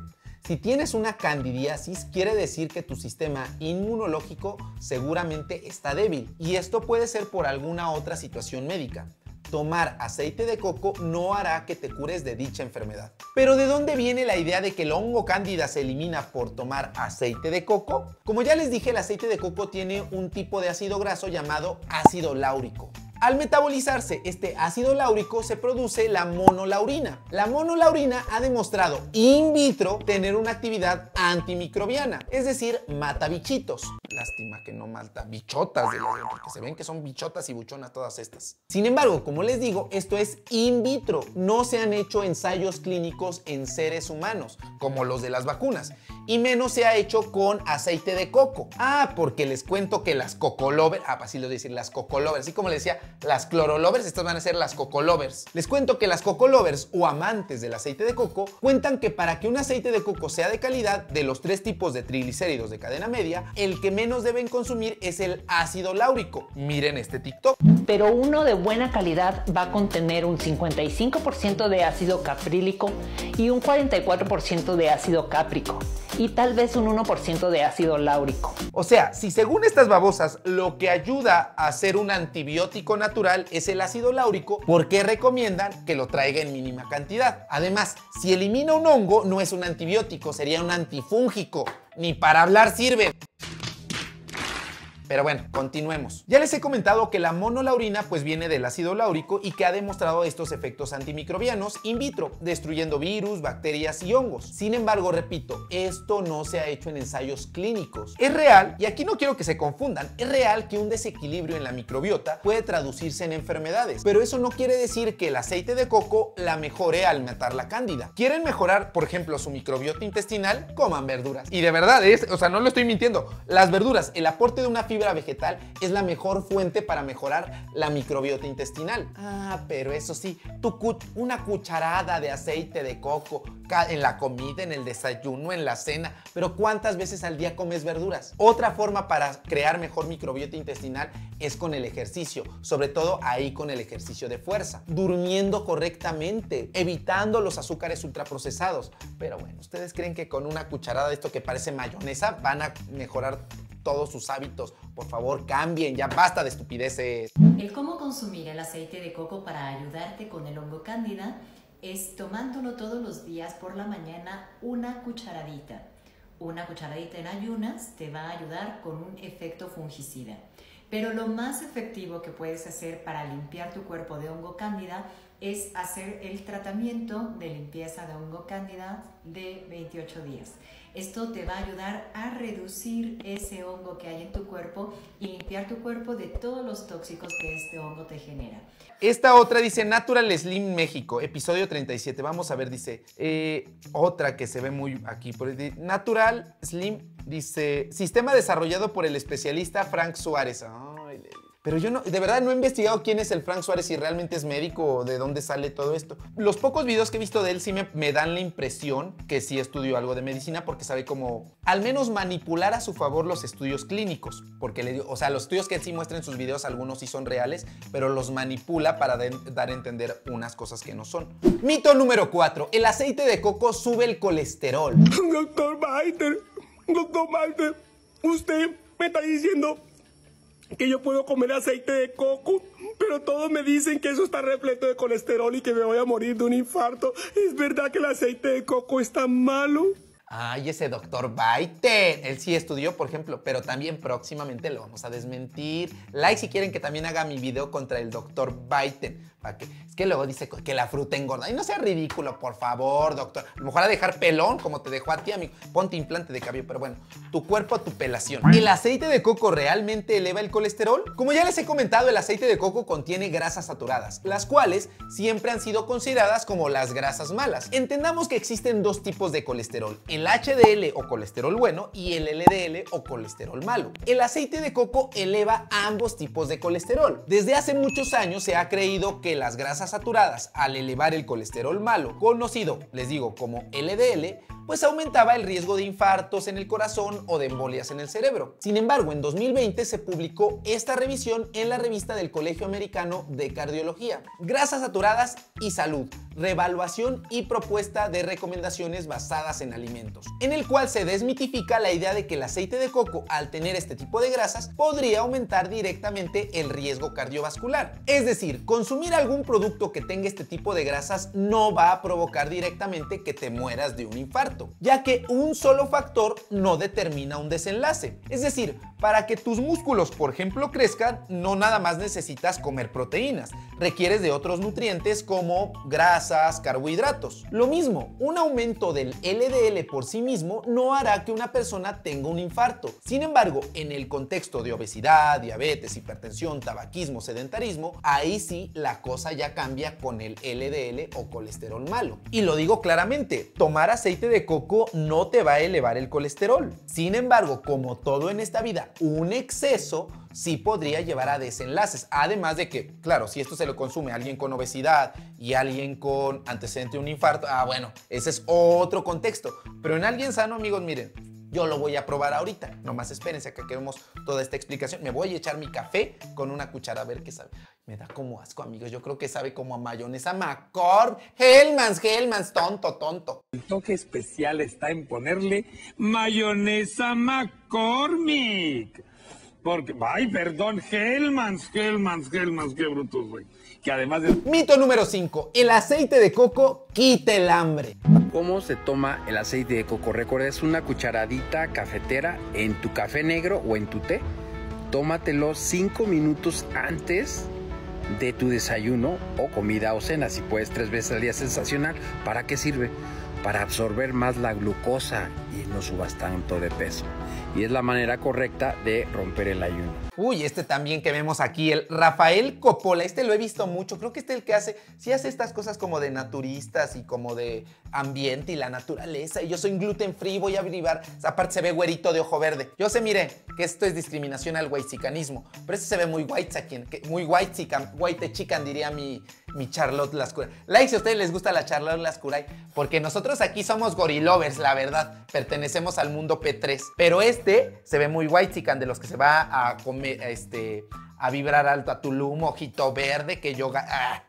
Si tienes una candidiasis, quiere decir que tu sistema inmunológico seguramente está débil y esto puede ser por alguna otra situación médica. Tomar aceite de coco no hará que te cures de dicha enfermedad. Pero ¿de dónde viene la idea de que el hongo cándida se elimina por tomar aceite de coco? Como ya les dije, el aceite de coco tiene un tipo de ácido graso llamado ácido láurico. Al metabolizarse este ácido láurico se produce la monolaurina. La monolaurina ha demostrado in vitro tener una actividad antimicrobiana, es decir, mata bichitos. Lástima que no mata bichotas, porque se ven que son bichotas y buchonas todas estas. Sin embargo, como les digo, esto es in vitro. No se han hecho ensayos clínicos en seres humanos, como los de las vacunas, y menos se ha hecho con aceite de coco. Porque les cuento que las cocolovers, así lo dicen, las cocolovers, así como les decía, las clorolovers, estas van a ser las cocolovers. Les cuento que las cocolovers o amantes del aceite de coco cuentan que para que un aceite de coco sea de calidad, de los 3 tipos de triglicéridos de cadena media, el que menos deben consumir es el ácido láurico. Miren este TikTok. Pero uno de buena calidad va a contener un 55% de ácido caprílico y un 44% de ácido cáprico y tal vez un 1% de ácido láurico. O sea, si según estas babosas lo que ayuda a hacer un antibiótico natural es el ácido láurico, ¿por qué recomiendan que lo traiga en mínima cantidad? Además, si elimina un hongo, no es un antibiótico, sería un antifúngico. ni para hablar sirve. Pero bueno, continuemos. Ya les he comentado que la monolaurina pues viene del ácido láurico y que ha demostrado estos efectos antimicrobianos in vitro, destruyendo virus, bacterias y hongos. Sin embargo, repito, esto no se ha hecho en ensayos clínicos. Es real, y aquí no quiero que se confundan, es real que un desequilibrio en la microbiota puede traducirse en enfermedades, pero eso no quiere decir que el aceite de coco la mejore al matar la cándida. ¿Quieren mejorar, por ejemplo, su microbiota intestinal? Coman verduras. Y de verdad, o sea, no lo estoy mintiendo. Las verduras, el aporte de una fibra vegetal es la mejor fuente para mejorar la microbiota intestinal. Ah, pero eso sí, una cucharada de aceite de coco en la comida, en el desayuno, en la cena. Pero ¿cuántas veces al día comes verduras? Otra forma para crear mejor microbiota intestinal es con el ejercicio, sobre todo ahí con el ejercicio de fuerza, durmiendo correctamente, evitando los azúcares ultraprocesados. Pero bueno, ¿ustedes creen que con una cucharada de esto que parece mayonesa van a mejorar todos sus hábitos? Por favor, cambien, ya basta de estupideces. El cómo consumir el aceite de coco para ayudarte con el hongo cándida es tomándolo todos los días por la mañana una cucharadita. Una cucharadita en ayunas te va a ayudar con un efecto fungicida. Pero lo más efectivo que puedes hacer para limpiar tu cuerpo de hongo cándida es hacer el tratamiento de limpieza de hongo cándida de 28 días. Esto te va a ayudar a reducir ese hongo que hay en tu cuerpo y limpiar tu cuerpo de todos los tóxicos que este hongo te genera. Esta otra dice Natural Slim México, episodio 37. Vamos a ver, dice otra que se ve muy aquí. Natural Slim dice, sistema desarrollado por el especialista Frank Suárez. Ay, pero yo no, de verdad no he investigado quién es el Frank Suárez, si realmente es médico o de dónde sale todo esto. Los pocos videos que he visto de él sí me dan la impresión que sí estudió algo de medicina, porque sabe cómo al menos manipular a su favor los estudios clínicos. Porque le dio, o sea, los estudios que él sí muestra en sus videos, algunos sí son reales, pero los manipula para dar a entender unas cosas que no son. Mito número 4. El aceite de coco sube el colesterol. Doctor Maiter, usted me está diciendo que yo puedo comer aceite de coco, pero todos me dicen que eso está repleto de colesterol y que me voy a morir de un infarto. ¿Es verdad que el aceite de coco es tan malo? Ay, ese doctor Baite, él sí estudió, por ejemplo, pero también próximamente lo vamos a desmentir. Like si quieren que también haga mi video contra el doctor Baite. Es que luego dice que la fruta engorda. Y no sea ridículo, por favor, doctor. A lo mejor a dejar pelón, como te dejó a ti, amigo. Ponte implante de cabello, pero bueno, tu cuerpo a tu pelación. ¿El aceite de coco realmente eleva el colesterol? Como ya les he comentado, el aceite de coco contiene grasas saturadas, las cuales siempre han sido consideradas como las grasas malas. Entendamos que existen dos tipos de colesterol: el HDL o colesterol bueno y el LDL o colesterol malo. El aceite de coco eleva ambos tipos de colesterol. Desde hace muchos años se ha creído que las grasas saturadas, al elevar el colesterol malo, conocido, les digo, como LDL, pues aumentaba el riesgo de infartos en el corazón o de embolias en el cerebro. Sin embargo, en 2020 se publicó esta revisión en la revista del Colegio Americano de Cardiología. Grasas saturadas y salud, reevaluación y propuesta de recomendaciones basadas en alimentos, en el cual se desmitifica la idea de que el aceite de coco, al tener este tipo de grasas, podría aumentar directamente el riesgo cardiovascular. Es decir, consumir algún producto que tenga este tipo de grasas no va a provocar directamente que te mueras de un infarto, ya que un solo factor no determina un desenlace. Es decir, para que tus músculos, por ejemplo, crezcan, no nada más necesitas comer proteínas, requieres de otros nutrientes como grasas, carbohidratos. Lo mismo, un aumento del LDL por sí mismo no hará que una persona tenga un infarto. Sin embargo, en el contexto de obesidad, diabetes, hipertensión, tabaquismo, sedentarismo, ahí sí la cosa ya cambia con el LDL o colesterol malo. Y lo digo claramente, tomar aceite de coco no te va a elevar el colesterol. Sin embargo, como todo en esta vida, un exceso sí podría llevar a desenlaces. Además de que, claro, si esto se lo consume a alguien con obesidad y a alguien con antecedente de un infarto, ah, bueno, ese es otro contexto. Pero en alguien sano, amigos, miren, yo lo voy a probar ahorita. Nomás espérense que queremos toda esta explicación. Me voy a echar mi café con una cuchara a ver qué sabe. Me da como asco, amigos. Yo creo que sabe como a mayonesa McCord. Hellmann's, tonto. El toque especial está en ponerle mayonesa McCormick. Porque, ay, perdón, Hellmann's, qué brutos, güey. Que además de... Mito número 5. El aceite de coco quita el hambre. ¿Cómo se toma el aceite de coco? Recuerda, es una cucharadita cafetera en tu café negro o en tu té. Tómatelo 5 minutos antes de tu desayuno o comida o cena. Si puedes 3 veces al día, sensacional. ¿Para qué sirve? Para absorber más la glucosa y no subas tanto de peso. Y es la manera correcta de romper el ayuno. Uy, este también que vemos aquí, el Rafael Coppola. Este lo he visto mucho. Creo que este es el que hace, sí hace estas cosas como de naturistas y como de ambiente y la naturaleza. Y yo soy gluten free, voy a derivar. Aparte se ve güerito de ojo verde. Yo sé, mire, que esto es discriminación al whitexicanismo. Pero este se ve muy whitexican, muy whitexican, white chican, diría mi Charlotte Lascuray. Like si a ustedes les gusta la Charlotte Lascuray, porque nosotros aquí somos gorilovers, la verdad. Pertenecemos al mundo P3. Pero este se ve muy whitexican, de los que se va a comer, a vibrar alto a Tulum, ojito verde, que yoga.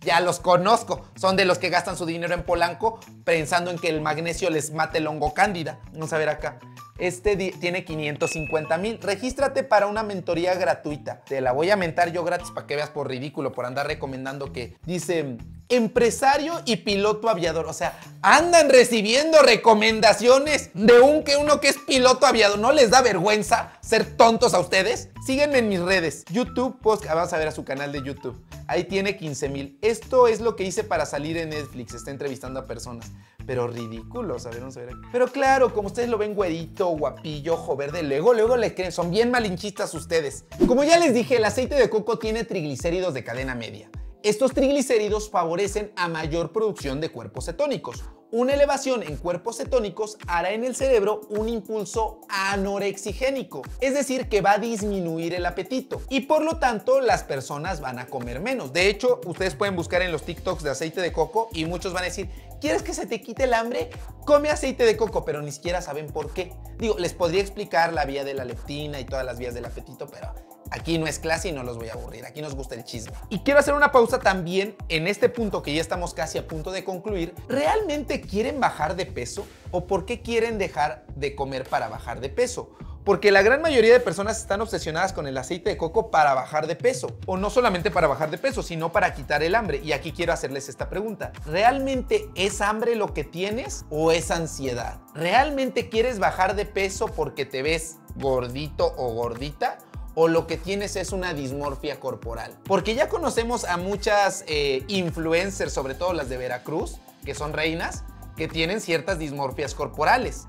Ya los conozco. Son de los que gastan su dinero en Polanco pensando en que el magnesio les mate el hongo cándida. Vamos a ver acá. Este tiene 550,000. Regístrate para una mentoría gratuita. Te la voy a mentar yo gratis para que veas por ridículo, por andar recomendando que... Dice, empresario y piloto aviador. O sea, andan recibiendo recomendaciones de uno que es piloto aviador. ¿No les da vergüenza ser tontos a ustedes? Síguenme en mis redes. YouTube, podcast. Vamos a ver a su canal de YouTube. Ahí tiene 15,000. Esto es lo que hice para salir en Netflix. Está entrevistando a personas. Pero ridículos. A ver, vamos a ver aquí. Pero claro, como ustedes lo ven güerito, guapillo, ojo verde, luego le creen. Son bien malinchistas ustedes. Como ya les dije, el aceite de coco tiene triglicéridos de cadena media. Estos triglicéridos favorecen a mayor producción de cuerpos cetónicos. Una elevación en cuerpos cetónicos hará en el cerebro un impulso anorexigénico, es decir, que va a disminuir el apetito y por lo tanto las personas van a comer menos. De hecho, ustedes pueden buscar en los TikToks de aceite de coco y muchos van a decir, ¿quieres que se te quite el hambre? Come aceite de coco, pero ni siquiera saben por qué. Digo, les podría explicar la vía de la leptina y todas las vías del apetito, pero... aquí no es clase y no los voy a aburrir, aquí nos gusta el chisme. Y quiero hacer una pausa también en este punto que ya estamos casi a punto de concluir. ¿Realmente quieren bajar de peso o por qué quieren dejar de comer para bajar de peso? Porque la gran mayoría de personas están obsesionadas con el aceite de coco para bajar de peso. O no solamente para bajar de peso, sino para quitar el hambre. Y aquí quiero hacerles esta pregunta. ¿Realmente es hambre lo que tienes o es ansiedad? ¿Realmente quieres bajar de peso porque te ves gordito o gordita? ¿O lo que tienes es una dismorfia corporal? Porque ya conocemos a muchas influencers, sobre todo las de Veracruz, que son reinas, que tienen ciertas dismorfias corporales.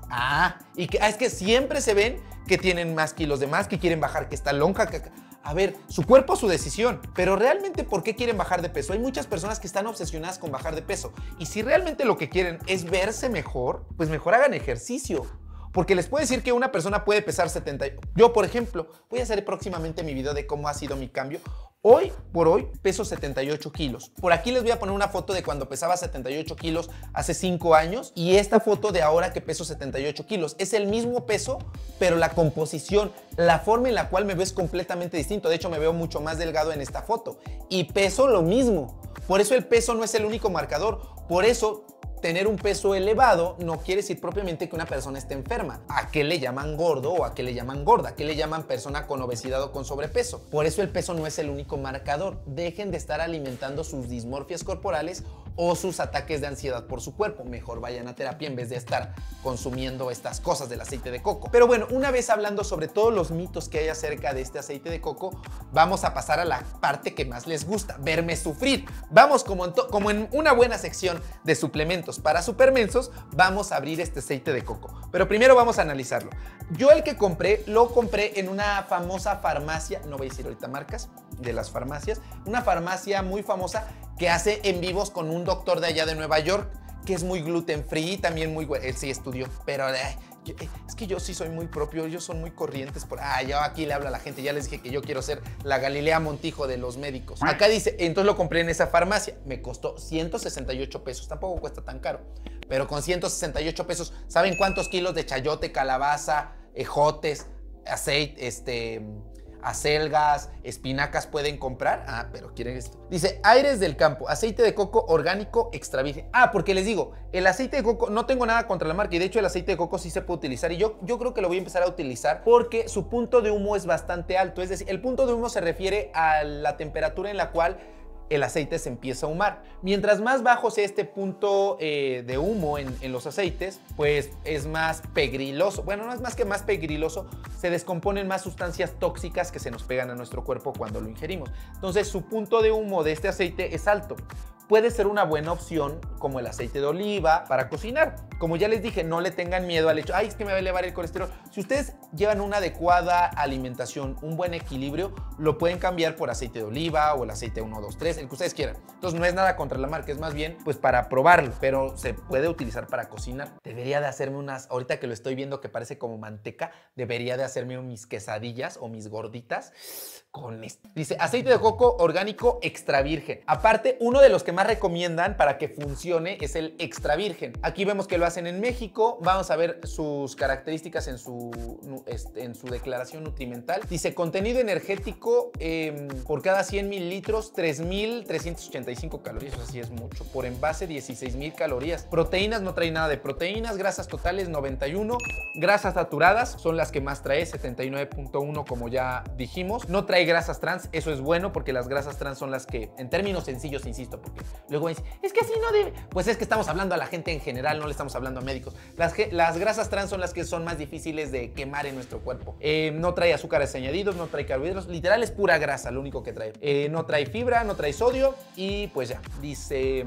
Es que siempre se ven que tienen más kilos de más, que quieren bajar, que está lonja, que... A ver, su cuerpo, su decisión. Pero realmente, ¿por qué quieren bajar de peso? Hay muchas personas que están obsesionadas con bajar de peso. Y si realmente lo que quieren es verse mejor, pues mejor hagan ejercicio. Porque les puedo decir que una persona puede pesar 70... Yo, por ejemplo, voy a hacer próximamente mi video de cómo ha sido mi cambio. Hoy por hoy peso 78 kilos. Por aquí les voy a poner una foto de cuando pesaba 78 kilos hace 5 años y esta foto de ahora que peso 78 kilos. Es el mismo peso, pero la composición, la forma en la cual me veo es completamente distinto. De hecho, me veo mucho más delgado en esta foto. Y peso lo mismo. Por eso el peso no es el único marcador. Por eso... tener un peso elevado no quiere decir propiamente que una persona esté enferma. ¿A qué le llaman gordo o a qué le llaman gorda? ¿A qué le llaman persona con obesidad o con sobrepeso? Por eso el peso no es el único marcador. Dejen de estar alimentando sus dismorfias corporales o sus ataques de ansiedad por su cuerpo. Mejor vayan a terapia en vez de estar consumiendo estas cosas del aceite de coco. Pero bueno, una vez hablando sobre todos los mitos que hay acerca de este aceite de coco, vamos a pasar a la parte que más les gusta, verme sufrir. Vamos como en una buena sección de suplementos para supermensos, vamos a abrir este aceite de coco. Pero primero vamos a analizarlo. Yo el que compré, lo compré en una famosa farmacia, no voy a decir ahorita marcas de las farmacias, una farmacia muy famosa que hace en vivos con un doctor de allá de Nueva York, que es muy gluten free, también muy... Él sí estudió, pero... es que yo sí soy muy propio, ellos son muy corrientes. Yo aquí le hablo a la gente, ya les dije que yo quiero ser la Galilea Montijo de los médicos. Acá dice, entonces lo compré en esa farmacia, me costó 168 pesos, tampoco cuesta tan caro, pero con 168 pesos, ¿saben cuántos kilos de chayote, calabaza, ejotes, aceite, acelgas, espinacas pueden comprar? Pero quieren esto. Dice, aires del campo, aceite de coco orgánico extra virgen. Porque les digo, el aceite de coco, no tengo nada contra la marca y de hecho el aceite de coco sí se puede utilizar y yo creo que lo voy a empezar a utilizar porque su punto de humo es bastante alto. Es decir, el punto de humo se refiere a la temperatura en la cual el aceite se empieza a ahumar. Mientras más bajo sea este punto de humo en los aceites, pues es más pegriloso. Bueno, no es más que más pegriloso, se descomponen más sustancias tóxicas que se nos pegan a nuestro cuerpo cuando lo ingerimos. Entonces, su punto de humo de este aceite es alto. Puede ser una buena opción como el aceite de oliva para cocinar. Como ya les dije, no le tengan miedo al hecho, ay, es que me va a elevar el colesterol. Si ustedes llevan una adecuada alimentación, un buen equilibrio, lo pueden cambiar por aceite de oliva o el aceite 1, 2, 3, el que ustedes quieran. Entonces, no es nada contra la marca, es más bien pues para probarlo, pero se puede utilizar para cocinar. Debería de hacerme unas, ahorita que lo estoy viendo que parece como manteca, debería de hacerme mis quesadillas o mis gorditas con este. Dice, aceite de coco orgánico extra virgen. Aparte, uno de los que más recomiendan para que funcione es el extra virgen. Aquí vemos que lo hacen en México. Vamos a ver sus características en su declaración nutrimental. Dice contenido energético por cada 100 mililitros 3.385 calorías. O sea, sí es mucho. Por envase 16.000 calorías. Proteínas, no trae nada de proteínas. Grasas totales 91. Grasas saturadas son las que más trae, 79.1 como ya dijimos. No trae grasas trans. Eso es bueno porque las grasas trans son las que, en términos sencillos, insisto, porque luego dicen, es que así no debe. Pues es que estamos hablando a la gente en general, no le estamos hablando a médicos. Las grasas trans son las que son más difíciles de quemar en nuestro cuerpo. No trae azúcares añadidos, no trae carbohidratos. Literal es pura grasa, lo único que trae. No trae fibra, no trae sodio. Y pues ya, dice,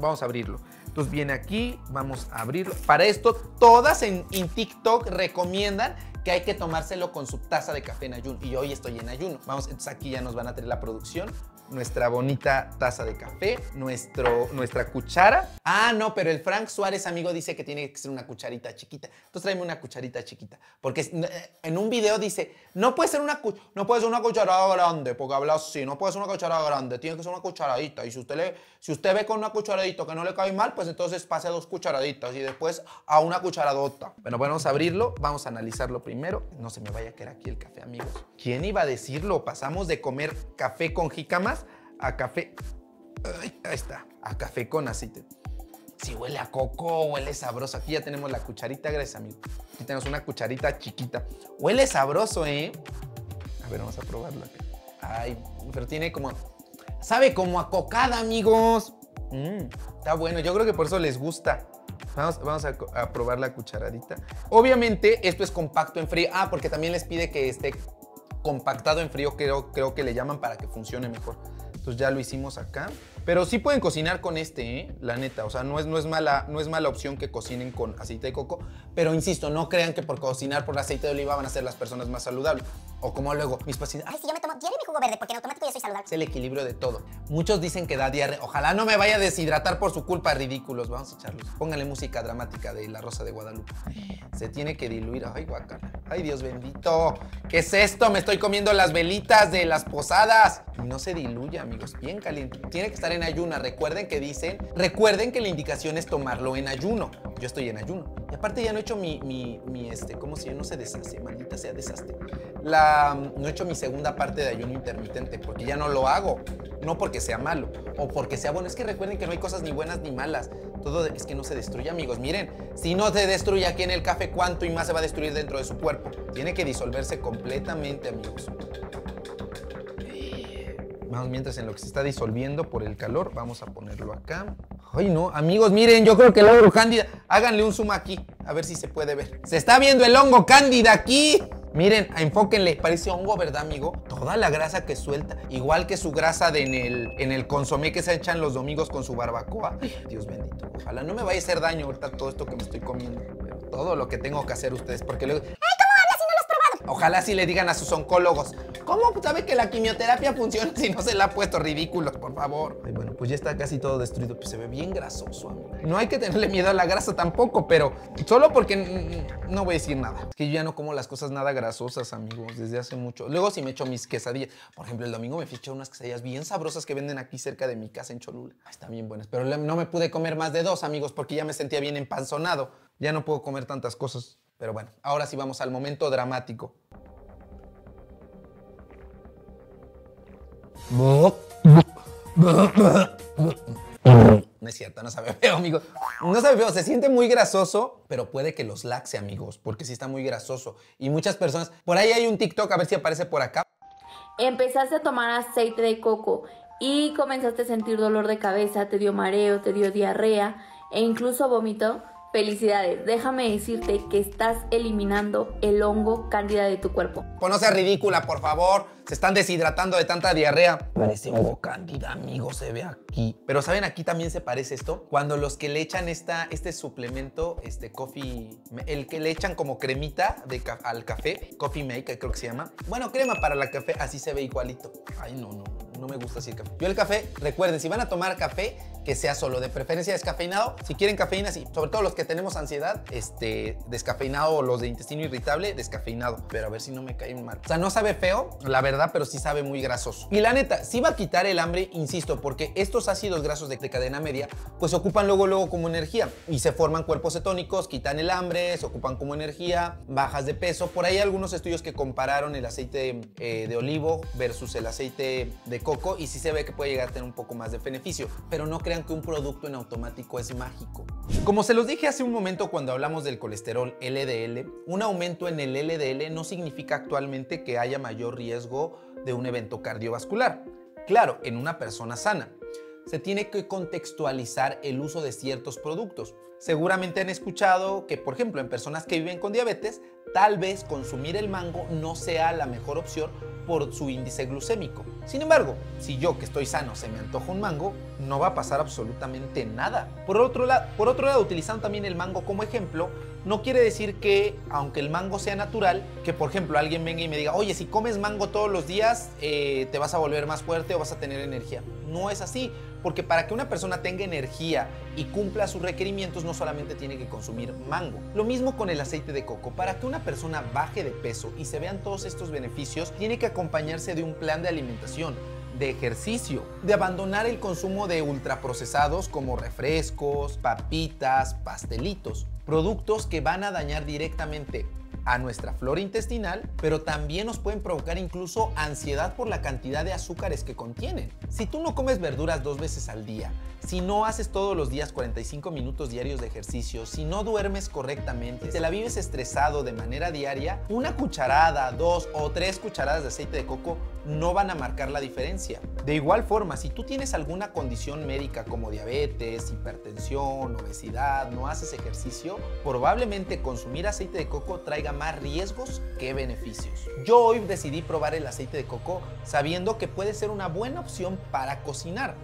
vamos a abrirlo. Entonces viene aquí, vamos a abrirlo. Para esto, todas en TikTok recomiendan que hay que tomárselo con su taza de café en ayuno. Y hoy estoy en ayuno. Vamos, entonces aquí ya nos van a traer la producción. Nuestra bonita taza de café, nuestra cuchara. Ah, no, pero el Frank Suárez, amigo, dice que tiene que ser una cucharita chiquita. Entonces tráeme una cucharita chiquita. Porque en un video dice, no puede ser una cucharada grande, porque habla así, no puede ser una cucharada grande, tiene que ser una cucharadita. Y si usted ve con una cucharadita que no le cae mal, pues entonces pase a 2 cucharaditas y después a 1 cucharadota. Bueno, vamos a abrirlo, vamos a analizarlo primero. No se me vaya a quedar aquí el café, amigos. ¿Quién iba a decirlo? Pasamos de comer café con jícamas a café, ay, ahí está, a café con aceite. Si huele a coco, huele sabroso. Aquí ya tenemos la cucharita, gracias, amigo. Aquí tenemos una cucharita chiquita. Huele sabroso, ¿eh? A ver, vamos a probarlo acá. Ay, pero tiene como... Sabe como a cocada, amigos. Está bueno, yo creo que por eso les gusta. Vamos a probar la cucharadita. Obviamente, esto es compacto en frío. Ah, porque también les pide que esté compactado en frío, creo que le llaman, para que funcione mejor. Entonces ya lo hicimos acá. Pero sí pueden cocinar con este, ¿eh? La neta. O sea, no es mala opción que cocinen con aceite de coco. Pero insisto, no crean que por cocinar por aceite de oliva van a ser las personas más saludables. O como luego mis pacientes, ay, si yo me tomo, quiero mi jugo verde porque en automático ya soy saludable. Es el equilibrio de todo. Muchos dicen que da diarrea. Ojalá no me vaya a deshidratar por su culpa, ridículos. Vamos a echarlos. Pónganle música dramática de La Rosa de Guadalupe. Se tiene que diluir. Ay, guacala. Ay, Dios bendito. ¿Qué es esto? Me estoy comiendo las velitas de las posadas. No se diluye, amigos. Bien caliente. Tiene que estar en ayuna. Recuerden que la indicación es tomarlo en ayuno. Yo estoy en ayuno. Y aparte ya no he hecho como si no se deshace, maldita sea, desastre. No he hecho mi segunda parte de ayuno intermitente porque ya no lo hago. No porque sea malo o porque sea bueno. Es que recuerden que no hay cosas ni buenas ni malas. Todo es que no se destruye, amigos. Miren, si no se destruye aquí en el café, ¿cuánto y más se va a destruir dentro de su cuerpo? Tiene que disolverse completamente, amigos. Vamos, mientras en lo que se está disolviendo por el calor, vamos a ponerlo acá. Ay, no, amigos, miren, yo creo que el hongo cándida... Háganle un zoom aquí, a ver si se puede ver. ¡Se está viendo el hongo cándida aquí! Miren, enfóquenle. Parece hongo, ¿verdad, amigo? Toda la grasa que suelta. Igual que su grasa de en el consomé que se echan los domingos con su barbacoa. Ay, Dios bendito. Ojalá no me vaya a hacer daño ahorita todo esto que me estoy comiendo. Pero todo lo que tengo que hacer ustedes, porque luego... Ojalá sí le digan a sus oncólogos, ¿cómo sabe que la quimioterapia funciona si no se la ha puesto? Ridículos, por favor. Ay, bueno, pues ya está casi todo destruido. Pues se ve bien grasoso, amigo. No hay que tenerle miedo a la grasa tampoco, pero solo porque no voy a decir nada. Es que yo ya no como las cosas nada grasosas, amigos, desde hace mucho. Luego sí me echo mis quesadillas. Por ejemplo, el domingo me fui a echar unas quesadillas bien sabrosas que venden aquí cerca de mi casa en Cholula. Ay, están bien buenas, pero no me pude comer más de 2, amigos, porque ya me sentía bien empanzonado. Ya no puedo comer tantas cosas. Pero bueno, ahora sí vamos al momento dramático. No es cierto, no sabe feo, amigos. No sabe feo, se siente muy grasoso, pero puede que los laxe, amigos, porque sí está muy grasoso. Y muchas personas... Por ahí hay un TikTok, a ver si aparece por acá. Empezaste a tomar aceite de coco y comenzaste a sentir dolor de cabeza, te dio mareo, te dio diarrea e incluso vómito, felicidades, déjame decirte que estás eliminando el hongo cándida de tu cuerpo. Pues no seas ridícula, por favor. Se están deshidratando de tanta diarrea. Parece hongo cándida, amigo, se ve aquí. Pero ¿saben aquí también se parece esto? Cuando los que le echan este suplemento, coffee, el que le echan como cremita al café, coffee maker creo que se llama. Bueno, crema para el café, así se ve igualito. Ay, no me gusta así el café. Yo el café, recuerden, si van a tomar café, que sea solo, de preferencia descafeinado. Si quieren cafeína, sí, sobre todo los que tenemos ansiedad, descafeinado, o los de intestino irritable, descafeinado. Pero a ver si no me cae mal. O sea, no sabe feo, la verdad, pero sí sabe muy grasoso. Y la neta, sí va a quitar el hambre, insisto, porque estos ácidos grasos de cadena media, pues ocupan luego como energía y se forman cuerpos cetónicos, quitan el hambre, se ocupan como energía, bajas de peso. Por ahí hay algunos estudios que compararon el aceite de olivo versus el aceite de coco y sí se ve que puede llegar a tener un poco más de beneficio, pero no creo que un producto en automático es mágico. Como se los dije hace un momento cuando hablamos del colesterol LDL, un aumento en el LDL no significa actualmente que haya mayor riesgo de un evento cardiovascular. Claro, en una persona sana. Se tiene que contextualizar el uso de ciertos productos. Seguramente han escuchado que, por ejemplo, en personas que viven con diabetes, tal vez consumir el mango no sea la mejor opción por su índice glucémico. Sin embargo, si yo que estoy sano se me antoja un mango, no va a pasar absolutamente nada. Por otro lado, utilizando también el mango como ejemplo, no quiere decir que, aunque el mango sea natural, que por ejemplo alguien venga y me diga, oye, si comes mango todos los días, te vas a volver más fuerte o vas a tener energía. No es así, porque para que una persona tenga energía y cumpla sus requerimientos, no solamente tiene que consumir mango. Lo mismo con el aceite de coco. Para que una persona baje de peso y se vean todos estos beneficios, tiene que acompañarse de un plan de alimentación, de ejercicio, de abandonar el consumo de ultraprocesados como refrescos, papitas, pastelitos, productos que van a dañar directamente a nuestra flora intestinal, pero también nos pueden provocar incluso ansiedad por la cantidad de azúcares que contienen. Si tú no comes verduras 2 veces al día, si no haces todos los días 45 minutos diarios de ejercicio, si no duermes correctamente, si te la vives estresado de manera diaria, una cucharada, 2 o 3 cucharadas de aceite de coco no van a marcar la diferencia. De igual forma, si tú tienes alguna condición médica como diabetes, hipertensión, obesidad, no haces ejercicio, probablemente consumir aceite de coco traiga más riesgos que beneficios. Yo hoy decidí probar el aceite de coco sabiendo que puede ser una buena opción para cocinar.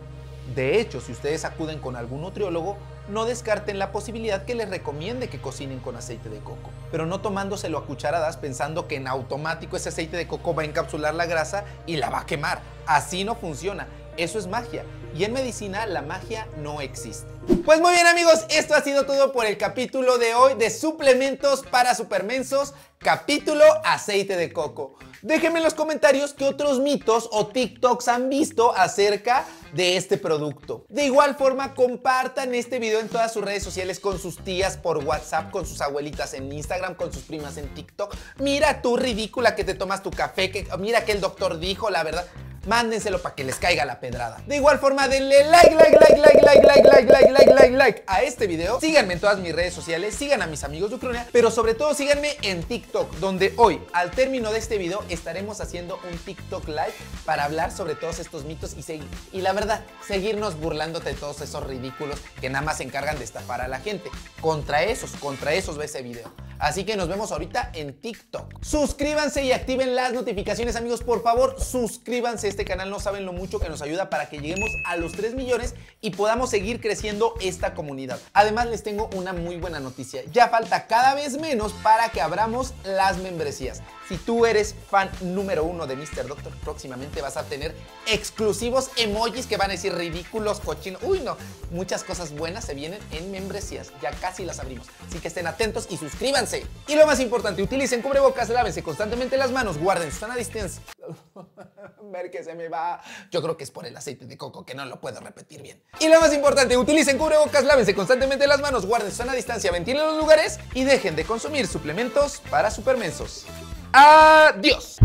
De hecho, si ustedes acuden con algún nutriólogo, no descarten la posibilidad que les recomiende que cocinen con aceite de coco, pero no tomándoselo a cucharadas pensando que en automático ese aceite de coco va a encapsular la grasa y la va a quemar. Así no funciona. Eso es magia. Y en medicina la magia no existe. Pues muy bien, amigos, esto ha sido todo por el capítulo de hoy de suplementos para supermensos, capítulo aceite de coco. Déjenme en los comentarios qué otros mitos o TikToks han visto acerca de este producto. De igual forma, compartan este video en todas sus redes sociales, con sus tías por WhatsApp, con sus abuelitas en Instagram, con sus primas en TikTok. Mira tú, ridícula, que te tomas tu café, mira que el doctor dijo, la verdad. Mándenselo para que les caiga la pedrada. De igual forma, denle like a este video. Síganme en todas mis redes sociales, sigan a mis amigos de Ucrania, pero sobre todo síganme en TikTok, donde hoy, al término de este video, estaremos haciendo un TikTok live para hablar sobre todos estos mitos y la verdad, seguirnos burlándote de todos esos ridículos que nada más se encargan de estafar a la gente. Contra esos ve ese video. Así que nos vemos ahorita en TikTok. Suscríbanse y activen las notificaciones, amigos. Por favor, suscríbanse a este canal. No saben lo mucho que nos ayuda para que lleguemos a los 3 millones y podamos seguir creciendo esta comunidad. Además, les tengo una muy buena noticia. Ya falta cada vez menos para que abramos las membresías. Si tú eres fan número 1 de Mr. Doctor, próximamente vas a tener exclusivos emojis que van a decir ridículos, cochinos. Uy, no. Muchas cosas buenas se vienen en membresías. Ya casi las abrimos. Así que estén atentos y suscríbanse. Y lo más importante, utilicen cubrebocas, lávense constantemente las manos, guarden su sana distancia. Ver que se me va. Yo creo que es por el aceite de coco que no lo puedo repetir bien. Y lo más importante, utilicen cubrebocas, lávense constantemente las manos, guarden su sana distancia, ventilen los lugares y dejen de consumir suplementos para supermensos. ¡Adiós!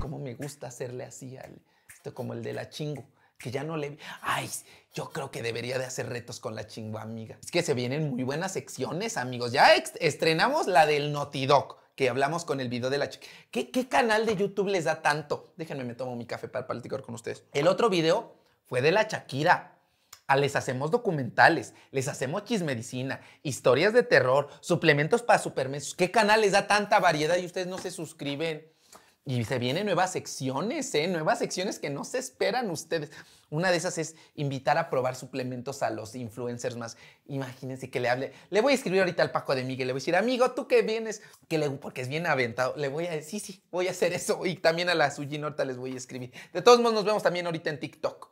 Cómo me gusta hacerle así al... Esto como el de la chingo. Que ya no le... Ay, yo creo que debería de hacer retos con la chingua amiga. Es que se vienen muy buenas secciones, amigos. Ya estrenamos la del Naughty Dog. que hablamos con el video de la chica. ¿Qué canal de YouTube les da tanto? Déjenme, me tomo mi café para platicar con ustedes. El otro video fue de la Shakira. Les hacemos documentales, les hacemos chismedicina, historias de terror, suplementos para supermensos. ¿Qué canal les da tanta variedad y ustedes no se suscriben? Y se vienen nuevas secciones, nuevas secciones que no se esperan ustedes. Una de esas es invitar a probar suplementos a los influencers más. Imagínense que le hable. Le voy a escribir ahorita al Paco de Miguel. Le voy a decir, amigo, ¿tú qué vienes? Porque es bien aventado. Le voy a decir, sí, voy a hacer eso. Y también a la Sujin ahorita les voy a escribir. De todos modos, nos vemos también ahorita en TikTok.